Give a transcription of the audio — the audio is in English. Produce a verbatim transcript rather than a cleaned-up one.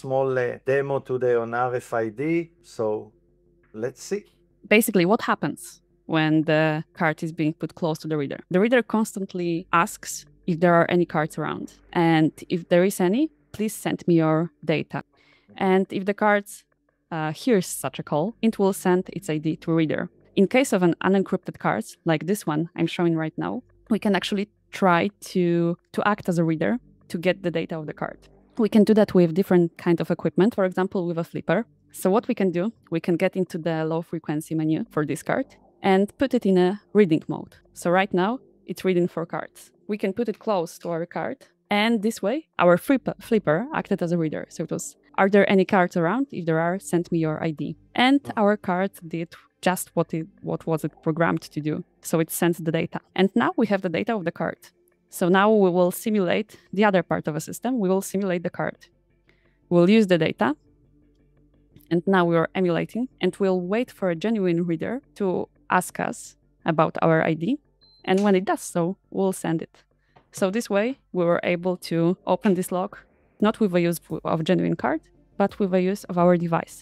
small uh, demo today on R F I D, so let's see. Basically, what happens when the card is being put close to the reader? The reader constantly asks if there are any cards around. And if there is any, please send me your data. And if the card uh, hears such a call, it will send its I D to a reader. In case of an unencrypted card, like this one I'm showing right now, we can actually try to, to act as a reader to get the data of the card. We can do that with different kind of equipment, for example, with a flipper. So what we can do, we can get into the low frequency menu for this card and put it in a reading mode. So right now it's reading for cards. We can put it close to our card, and this way our flipper acted as a reader. So it was, are there any cards around? If there are, send me your I D. And our card did just what it, what was it programmed to do. So it sends the data. And now we have the data of the card. So now we will simulate the other part of a system. We will simulate the card. We'll use the data. And now we are emulating, and we'll wait for a genuine reader to ask us about our I D. And when it does so, we'll send it. So this way, we were able to open this log, not with a use of genuine card, but with a use of our device.